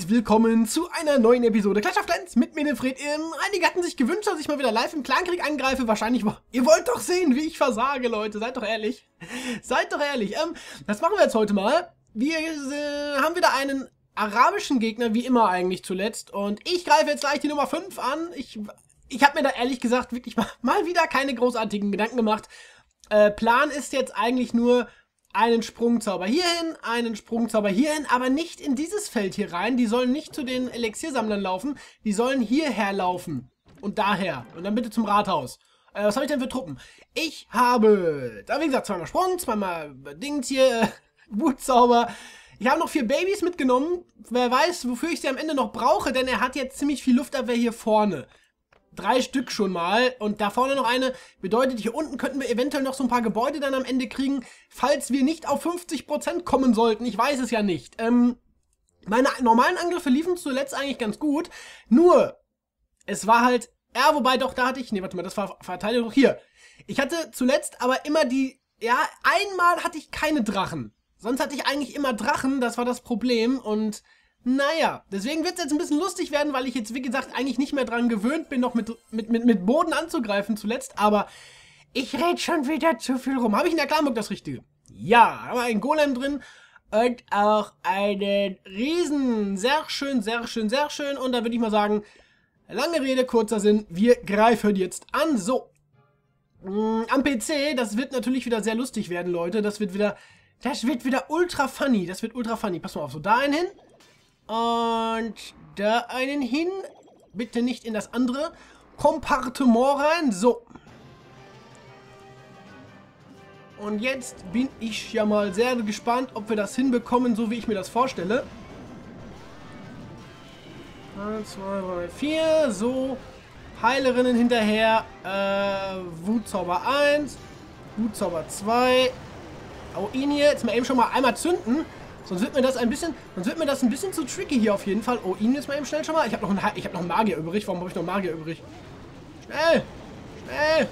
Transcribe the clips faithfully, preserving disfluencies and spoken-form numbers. Und willkommen zu einer neuen Episode Clash of Clans mit mir, dem Fred. Ähm, einige hatten sich gewünscht, dass ich mal wieder live im Clankrieg angreife. Wahrscheinlich, ihr wollt doch sehen, wie ich versage, Leute. Seid doch ehrlich. Seid doch ehrlich. Ähm, das machen wir jetzt heute mal. Wir äh, haben wieder einen arabischen Gegner, wie immer eigentlich zuletzt. Und ich greife jetzt gleich die Nummer fünf an. Ich, ich habe mir da ehrlich gesagt wirklich mal, mal wieder keine großartigen Gedanken gemacht. Äh, Plan ist jetzt eigentlich nur einen Sprungzauber hierhin, einen Sprungzauber hierhin, aber nicht in dieses Feld hier rein. Die sollen nicht zu den Elixiersammlern laufen, die sollen hierher laufen und daher. Und dann bitte zum Rathaus. Äh, was habe ich denn für Truppen? Ich habe, da wie gesagt, zweimal Sprung, zweimal Dings hier, äh, Wutzauber. Ich habe noch vier Babys mitgenommen. Wer weiß, wofür ich sie am Ende noch brauche, denn er hat jetzt ziemlich viel Luftabwehr hier vorne. Drei Stück schon mal und da vorne noch eine. Bedeutet, hier unten könnten wir eventuell noch so ein paar Gebäude dann am Ende kriegen, falls wir nicht auf fünfzig Prozent kommen sollten. Ich weiß es ja nicht. Ähm, meine normalen Angriffe liefen zuletzt eigentlich ganz gut. Nur, es war halt... Ja, wobei doch, da hatte ich... Nee, warte mal, das war Verteidigung. Hier. Ich hatte zuletzt aber immer die... Ja, einmal hatte ich keine Drachen. Sonst hatte ich eigentlich immer Drachen. Das war das Problem und... Naja, deswegen wird es jetzt ein bisschen lustig werden, weil ich jetzt, wie gesagt, eigentlich nicht mehr dran gewöhnt bin, noch mit, mit, mit, mit Boden anzugreifen zuletzt, aber ich rede schon wieder zu viel rum. Habe ich in der Klarburg das Richtige? Ja, haben wir einen Golem drin und auch einen Riesen. Sehr schön, sehr schön, sehr schön. Und da würde ich mal sagen, lange Rede, kurzer Sinn, wir greifen jetzt an. So, am P C, das wird natürlich wieder sehr lustig werden, Leute. Das wird wieder, das wird wieder ultra funny, das wird ultra funny. Pass mal auf, so da einen hin. Und da einen hin. Bitte nicht in das andere Kompartement rein. So. Und jetzt bin ich ja mal sehr gespannt, ob wir das hinbekommen, so wie ich mir das vorstelle. eins, zwei, drei, vier. So. Heilerinnen hinterher. Äh, Wutzauber eins. Wutzauber zwei. Auch ihn hier. Jetzt mal eben schon mal einmal zünden. Sonst wird mir das ein bisschen, sonst wird mir das ein bisschen zu tricky hier auf jeden Fall. Oh, ihn jetzt mal eben schnell schon mal. Ich habe noch, einen, ich habe noch einen Magier übrig. Warum habe ich noch einen Magier übrig? Schnell, schnell,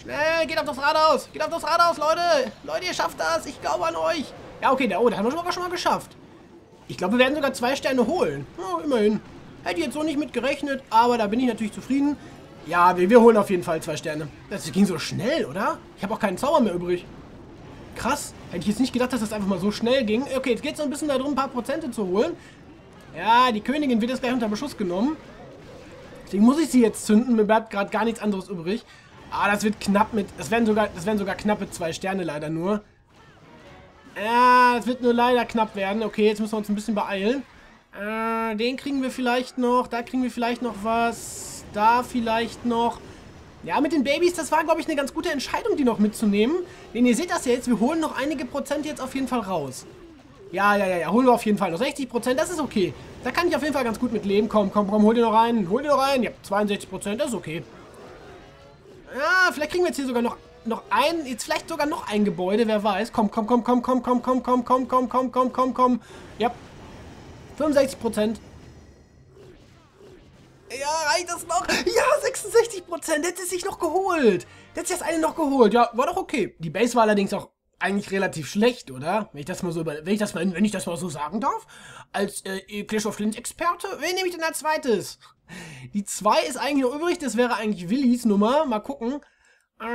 schnell! Geht auf das Rathaus, geht auf das Rathaus, Leute! Leute, ihr schafft das! Ich glaube an euch. Ja, okay, da, oh, da haben wir aber schon mal geschafft. Ich glaube, wir werden sogar zwei Sterne holen. Oh, immerhin. Hätte ich jetzt so nicht mit gerechnet, aber da bin ich natürlich zufrieden. Ja, wir, wir holen auf jeden Fall zwei Sterne. Das ging so schnell, oder? Ich habe auch keinen Zauber mehr übrig. Krass. Hätte ich jetzt nicht gedacht, dass das einfach mal so schnell ging. Okay, jetzt geht es so ein bisschen darum, ein paar Prozente zu holen. Ja, die Königin wird jetzt gleich unter Beschuss genommen. Deswegen muss ich sie jetzt zünden. Mir bleibt gerade gar nichts anderes übrig. Ah, das wird knapp mit... Das werden sogar, das werden sogar knappe zwei Sterne leider nur. Ja, das wird nur leider knapp werden. Okay, jetzt müssen wir uns ein bisschen beeilen. Äh, den kriegen wir vielleicht noch. Da kriegen wir vielleicht noch was. Da vielleicht noch... Ja, mit den Babys, das war, glaube ich, eine ganz gute Entscheidung, die noch mitzunehmen. Denn ihr seht das ja jetzt, wir holen noch einige Prozent jetzt auf jeden Fall raus. Ja, ja, ja, ja, holen wir auf jeden Fall noch sechzig Prozent, das ist okay. Da kann ich auf jeden Fall ganz gut mit leben. Komm, komm, komm, hol dir noch einen, hol dir noch einen. Ja, zweiundsechzig Prozent, das ist okay. Ja, vielleicht kriegen wir jetzt hier sogar noch, noch ein, jetzt vielleicht sogar noch ein Gebäude, wer weiß. Komm, komm, komm, komm, komm, komm, komm, komm, komm, komm, komm, komm, komm, komm. Ja, fünfundsechzig Prozent. Ja, reicht das noch? Ja, sechsundsechzig Prozent. Hätte es sich noch geholt. Hätte es das eine noch geholt. Ja, war doch okay. Die Base war allerdings auch eigentlich relativ schlecht, oder? Wenn ich das mal so, über wenn ich das mal, wenn ich das mal so sagen darf. Als äh, Clash of Clans Experte. Wen nehme ich denn als zweites? Die zwei ist eigentlich noch übrig. Das wäre eigentlich Willis Nummer. Mal gucken. Äh,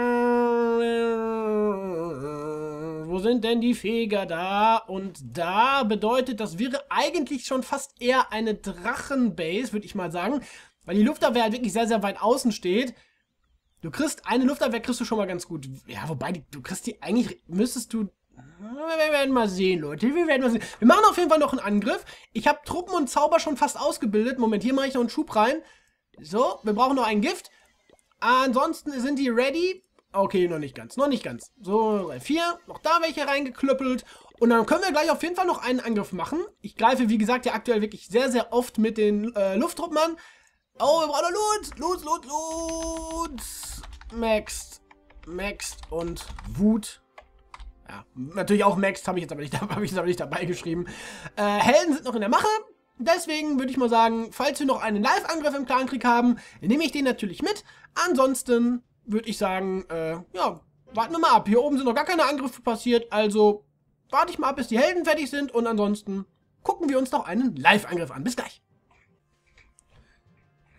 wo sind denn die Feger da? Und da bedeutet, das wäre eigentlich schon fast eher eine Drachenbase, würde ich mal sagen. Weil die Luftabwehr halt wirklich sehr, sehr weit außen steht. Du kriegst, eine Luftabwehr kriegst du schon mal ganz gut. Ja, wobei, die, du kriegst die, eigentlich müsstest du... Wir werden mal sehen, Leute. Wir werden mal sehen. Wir machen auf jeden Fall noch einen Angriff. Ich habe Truppen und Zauber schon fast ausgebildet. Moment, hier mache ich noch einen Schub rein. So, wir brauchen noch einen Gift. Ansonsten sind die ready... Okay, noch nicht ganz, noch nicht ganz. So, vier, noch da welche reingeklöppelt. Und dann können wir gleich auf jeden Fall noch einen Angriff machen. Ich greife, wie gesagt, ja aktuell wirklich sehr, sehr oft mit den äh, Lufttruppen an. Oh, wir brauchen Loot, Loot, Loot, Loot. Maxed, Maxed und Wut. Ja, natürlich auch Maxed, habe ich jetzt aber nicht, hab ich jetzt aber nicht dabei geschrieben. Äh, Helden sind noch in der Mache. Deswegen würde ich mal sagen, falls wir noch einen Live-Angriff im Clankrieg haben, nehme ich den natürlich mit. Ansonsten... würde ich sagen, äh, ja, warten wir mal ab. Hier oben sind noch gar keine Angriffe passiert, also warte ich mal ab, bis die Helden fertig sind und ansonsten gucken wir uns noch einen Live-Angriff an. Bis gleich.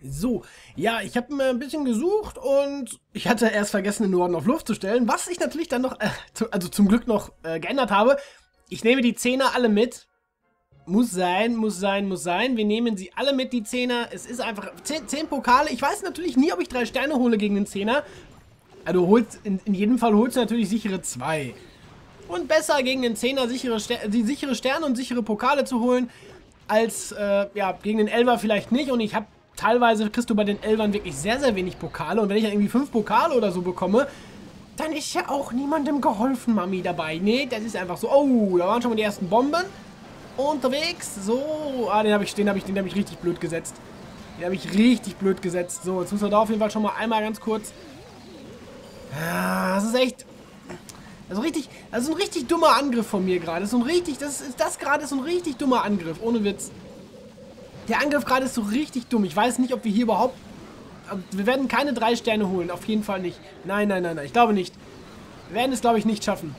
So, ja, ich habe mir ein bisschen gesucht und ich hatte erst vergessen, den Norden auf Luft zu stellen, was ich natürlich dann noch, äh, zu, also zum Glück noch äh, geändert habe. Ich nehme die Zehner alle mit. Muss sein, muss sein, muss sein. Wir nehmen sie alle mit, die Zehner. Es ist einfach zehn Pokale. Ich weiß natürlich nie, ob ich drei Sterne hole gegen den Zehner. Also holst, in, in jedem Fall holst du natürlich sichere zwei. Und besser gegen den Zehner sichere, die sichere Sterne und sichere Pokale zu holen, als äh, ja, gegen den Elfer vielleicht nicht. Und ich habe teilweise, kriegst du bei den Elfern wirklich sehr, sehr wenig Pokale. Und wenn ich dann irgendwie fünf Pokale oder so bekomme, dann ist ja auch niemandem geholfen, Mami, dabei. Nee, das ist einfach so. Oh, da waren schon mal die ersten Bomben unterwegs. So, ah, den habe ich, den habe ich, den habe ich richtig blöd gesetzt. Den habe ich richtig blöd gesetzt. So, jetzt müssen wir da auf jeden Fall schon mal einmal ganz kurz. Ah, das ist echt, also richtig, das ist ein richtig dummer Angriff von mir gerade. Das ist ein richtig, das ist, das gerade ist ein richtig dummer Angriff, ohne Witz. Der Angriff gerade ist so richtig dumm. Ich weiß nicht, ob wir hier überhaupt, wir werden keine drei Sterne holen, auf jeden Fall nicht. Nein, nein, nein, nein, ich glaube nicht. Wir werden es, glaube ich, nicht schaffen.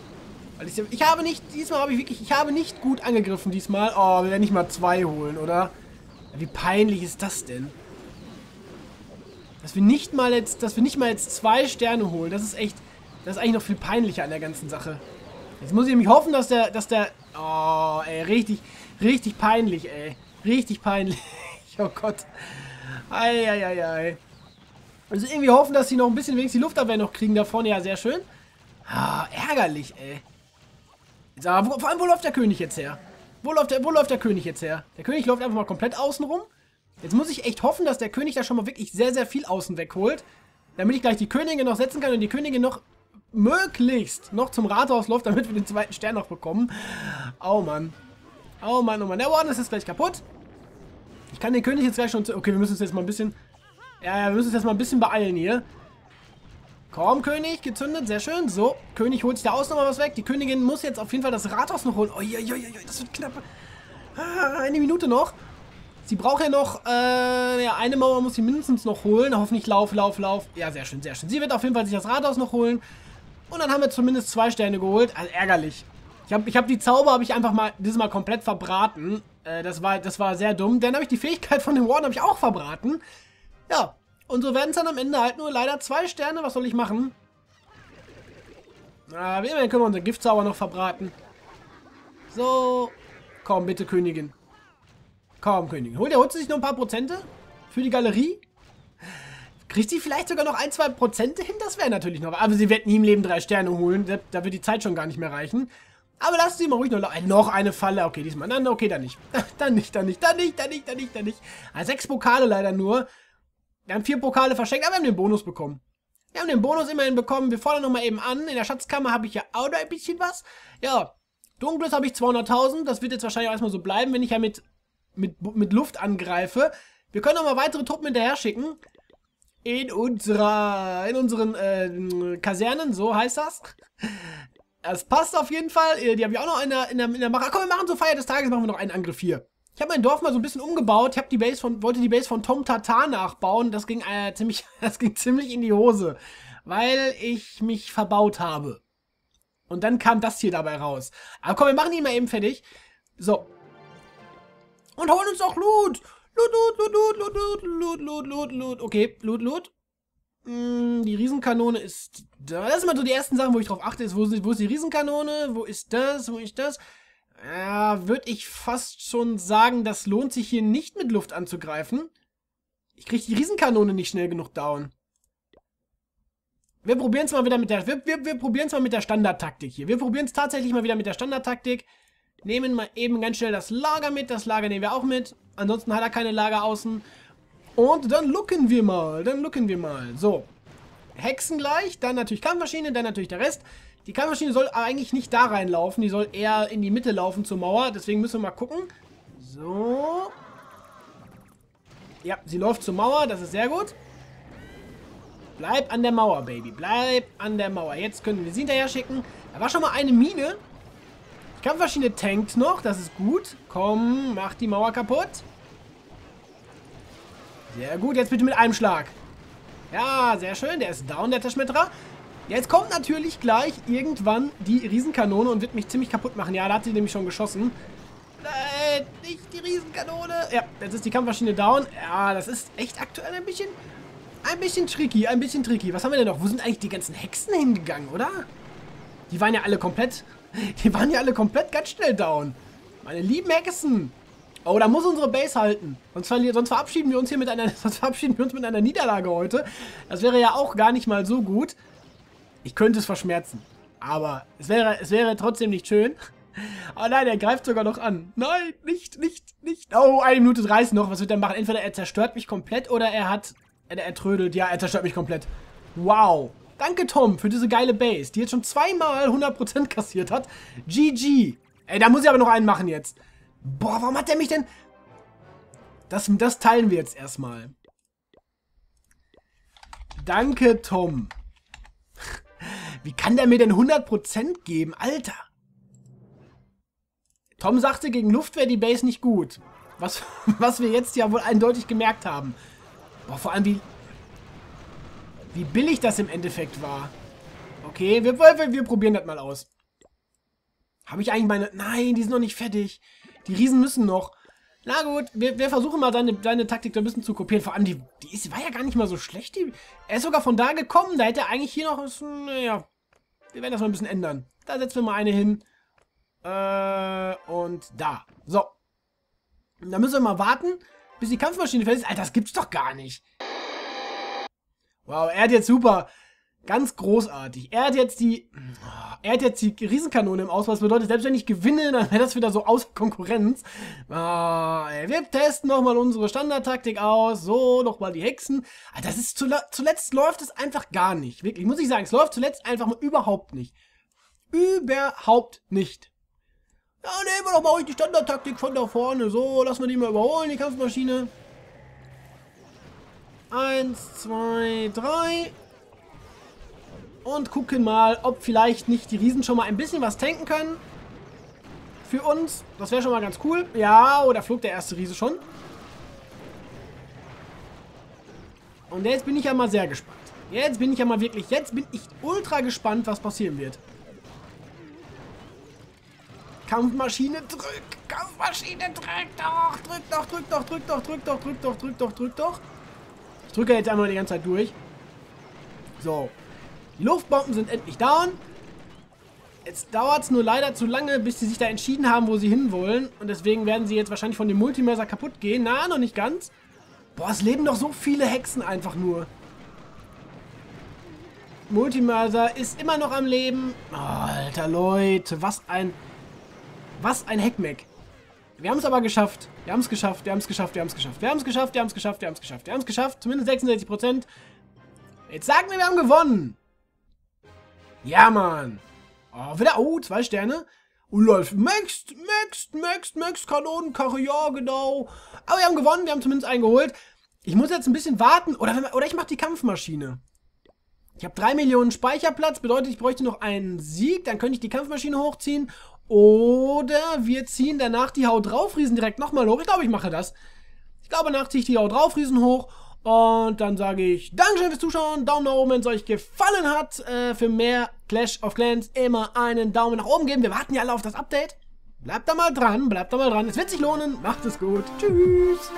Ich, ich habe nicht, diesmal habe ich wirklich, ich habe nicht gut angegriffen diesmal. Oh, wir werden nicht mal zwei holen, oder? Wie peinlich ist das denn? Dass wir nicht mal jetzt, dass wir nicht mal jetzt zwei Sterne holen, das ist echt, das ist eigentlich noch viel peinlicher an der ganzen Sache. Jetzt muss ich nämlich hoffen, dass der, dass der, oh, ey, richtig, richtig peinlich, ey. Richtig peinlich. Oh Gott. Ei, ei, ei, ei. Also irgendwie hoffen, dass sie noch ein bisschen wenigstens die Luftabwehr noch kriegen da vorne. Ja, sehr schön. Ah, ärgerlich, ey. Ja, wo, vor allem, wo läuft der König jetzt her? Wo läuft, der, wo läuft der König jetzt her? Der König läuft einfach mal komplett außen rum. Jetzt muss ich echt hoffen, dass der König da schon mal wirklich sehr, sehr viel außen wegholt. Damit ich gleich die Königin noch setzen kann und die Königin noch möglichst noch zum Rathaus läuft, damit wir den zweiten Stern noch bekommen. Oh Mann. Oh Mann, oh Mann. Der Warden ist jetzt gleich kaputt. Ich kann den König jetzt gleich schon... Okay, wir müssen uns jetzt mal ein bisschen... Ja, wir müssen uns jetzt mal ein bisschen beeilen hier. Komm, König, gezündet, sehr schön. So, König holt sich da außen nochmal was weg. Die Königin muss jetzt auf jeden Fall das Rathaus noch holen. Oh, je, je, je, das wird knapp. Ah, eine Minute noch. Sie braucht ja noch, äh, ja, eine Mauer muss sie mindestens noch holen. Hoffentlich Lauf, Lauf, Lauf. Ja, sehr schön, sehr schön. Sie wird auf jeden Fall sich das Rathaus noch holen. Und dann haben wir zumindest zwei Sterne geholt. Also ärgerlich. Ich habe ich hab die Zauber, habe ich einfach mal, dieses Mal komplett verbraten. Äh, das war, das war sehr dumm. Dann habe ich die Fähigkeit von dem Warden, habe ich auch verbraten. Ja. Und so werden es dann am Ende halt nur leider zwei Sterne. Was soll ich machen? Na, wie immerhin können wir unseren Giftzauber noch verbraten. So. Komm, bitte, Königin. Komm, Königin. Holt ihr, holt sie sich noch ein paar Prozente für die Galerie? Kriegt sie vielleicht sogar noch ein, zwei Prozente hin? Das wäre natürlich noch... Aber sie wird nie im Leben drei Sterne holen. Da, da wird die Zeit schon gar nicht mehr reichen. Aber lasst sie mal ruhig noch... Noch eine Falle. Okay, diesmal. Dann, okay, dann nicht. Dann nicht, dann nicht, dann nicht, dann nicht, dann nicht, dann nicht. Also sechs Pokale leider nur. Wir haben vier Pokale verschenkt, aber wir haben den Bonus bekommen. Wir haben den Bonus immerhin bekommen. Wir fordern nochmal eben an. In der Schatzkammer habe ich ja auch noch ein bisschen was. Ja, Dunkles habe ich zweihunderttausend. Das wird jetzt wahrscheinlich auch erstmal so bleiben, wenn ich ja mit, mit, mit Luft angreife. Wir können nochmal weitere Truppen hinterher schicken. In unserer, in unseren äh, Kasernen, so heißt das. Das passt auf jeden Fall. Die habe ich auch noch in der, in der, in der Mache. Komm, wir machen zur Feier des Tages, machen wir noch einen Angriff hier. Ich habe mein Dorf mal so ein bisschen umgebaut. Ich habe die Base von, wollte die Base von Tom Tartar nachbauen. Das ging, äh, ziemlich, das ging ziemlich in die Hose, weil ich mich verbaut habe. Und dann kam das hier dabei raus. Aber komm, wir machen ihn mal eben fertig. So. Und holen uns auch Loot. Loot, Loot, Loot, Loot, Loot, Loot, Loot, Loot, Loot. Okay, Loot, Loot. Hm, die Riesenkanone ist da. Das sind mal so die ersten Sachen, wo ich drauf achte. Ist, wo, wo ist die Riesenkanone? Wo ist das? Wo ist das? Ja, würde ich fast schon sagen, das lohnt sich hier nicht mit Luft anzugreifen. Ich kriege die Riesenkanone nicht schnell genug down. Wir probieren es mal wieder mit der... Wir, wir, wir probieren es mal mit der Standardtaktik hier. Wir probieren es tatsächlich mal wieder mit der Standardtaktik. Nehmen mal eben ganz schnell das Lager mit. Das Lager nehmen wir auch mit. Ansonsten hat er keine Lager außen. Und dann looken wir mal. Dann looken wir mal. So. Hexen gleich. Dann natürlich Kampfmaschine. Dann natürlich der Rest. Die Kampfmaschine soll eigentlich nicht da reinlaufen. Die soll eher in die Mitte laufen zur Mauer. Deswegen müssen wir mal gucken. So. Ja, sie läuft zur Mauer. Das ist sehr gut. Bleib an der Mauer, Baby. Bleib an der Mauer. Jetzt können wir sie hinterher schicken. Da war schon mal eine Mine. Die Kampfmaschine tankt noch. Das ist gut. Komm, mach die Mauer kaputt. Sehr gut. Jetzt bitte mit einem Schlag. Ja, sehr schön. Der ist down, der Zerschmetterer. Jetzt kommt natürlich gleich irgendwann die Riesenkanone und wird mich ziemlich kaputt machen. Ja, da hat sie nämlich schon geschossen. Damit! Nicht die Riesenkanone! Ja, jetzt ist die Kampfmaschine down. Ja, das ist echt aktuell ein bisschen... Ein bisschen tricky, ein bisschen tricky. Was haben wir denn noch? Wo sind eigentlich die ganzen Hexen hingegangen, oder? Die waren ja alle komplett... Die waren ja alle komplett ganz schnell down. Meine lieben Hexen! Oh, da muss unsere Base halten. Sonst, sonst, verabschieden wir uns hier mit einer, sonst verabschieden wir uns mit einer Niederlage heute. Das wäre ja auch gar nicht mal so gut. Ich könnte es verschmerzen. Aber es wäre, es wäre trotzdem nicht schön. Oh nein, er greift sogar noch an. Nein, nicht, nicht, nicht. Oh, eine Minute dreißig noch. Was wird er machen? Entweder er zerstört mich komplett oder er hat... Er trödelt. Ja, er zerstört mich komplett. Wow. Danke, Tom, für diese geile Base, die jetzt schon zweimal hundert Prozent kassiert hat. G G. Ey, da muss ich aber noch einen machen jetzt. Boah, warum hat der mich denn... Das, das teilen wir jetzt erstmal. Danke, Tom. Wie kann der mir denn hundert Prozent geben? Alter. Tom sagte, gegen Luft wäre die Base nicht gut. Was, was wir jetzt ja wohl eindeutig gemerkt haben. Boah, vor allem wie... Wie billig das im Endeffekt war. Okay, wir, wir, wir probieren das mal aus. Habe ich eigentlich meine... Nein, die sind noch nicht fertig. Die Riesen müssen noch. Na gut, wir, wir versuchen mal deine, deine Taktik da ein bisschen zu kopieren. Vor allem, die, die ist, war ja gar nicht mal so schlecht. Die, er ist sogar von da gekommen. Da hätte er eigentlich hier noch... Naja, wir werden das mal ein bisschen ändern. Da setzen wir mal eine hin. Äh, und da. So. Da müssen wir mal warten, bis die Kampfmaschine fertig ist. Alter, das gibt's doch gar nicht. Wow, er hat jetzt super... Ganz großartig. Er hat jetzt die... Er hat jetzt die Riesenkanone im Auswahl. Das bedeutet, selbst wenn ich gewinne, dann wäre das wieder so außer Konkurrenz. Ah, wir testen nochmal unsere Standardtaktik aus. So, nochmal die Hexen. Das ist zu, zuletzt läuft es einfach gar nicht. Wirklich, muss ich sagen, es läuft zuletzt einfach mal überhaupt nicht. Überhaupt nicht. Ja, nehmen wir doch mal euch die Standardtaktik von da vorne. So, lassen wir die mal überholen, die Kampfmaschine. Eins, zwei, drei... Und gucken mal, ob vielleicht nicht die Riesen schon mal ein bisschen was tanken können. Für uns. Das wäre schon mal ganz cool. Ja, oh, da flog der erste Riese schon. Und jetzt bin ich ja mal sehr gespannt. Jetzt bin ich ja mal wirklich, jetzt bin ich ultra gespannt, was passieren wird. Kampfmaschine drückt. Kampfmaschine drückt doch. Drückt doch, drückt doch, drückt doch, drückt doch, drückt doch, drückt doch, drückt doch. Ich drücke jetzt einmal die ganze Zeit durch. So. Die Luftbomben sind endlich down. Jetzt dauert es nur leider zu lange, bis sie sich da entschieden haben, wo sie hinwollen. Und deswegen werden sie jetzt wahrscheinlich von dem Multimercer kaputt gehen. Na, noch nicht ganz. Boah, es leben doch so viele Hexen einfach nur. Multimercer ist immer noch am Leben. Oh, alter Leute, was ein... Was ein Heckmeck. Wir haben es aber geschafft. Wir haben es geschafft, wir haben es geschafft, wir haben es geschafft. Wir haben es geschafft, wir haben es geschafft, wir haben es geschafft. Wir haben es geschafft, zumindest sechsundsechzig Prozent. Jetzt sagen wir, wir haben gewonnen. Ja, Mann. Oh, wieder. Oh, zwei Sterne. Und läuft. Max, Max, Max, Max, Kanonenkarre. Ja, genau. Aber wir haben gewonnen. Wir haben zumindest einen geholt. Ich muss jetzt ein bisschen warten. Oder, oder ich mache die Kampfmaschine. Ich habe drei Millionen Speicherplatz. Bedeutet, ich bräuchte noch einen Sieg. Dann könnte ich die Kampfmaschine hochziehen. Oder wir ziehen danach die Haut drauf Riesen direkt nochmal hoch. Ich glaube, ich mache das. Ich glaube, danach ziehe ich die Haut drauf Riesen hoch. Und dann sage ich, Dankeschön fürs Zuschauen, Daumen nach oben, wenn es euch gefallen hat. Äh, für mehr Clash of Clans immer einen Daumen nach oben geben. Wir warten ja alle auf das Update. Bleibt da mal dran, bleibt da mal dran. Es wird sich lohnen. Macht es gut. Tschüss.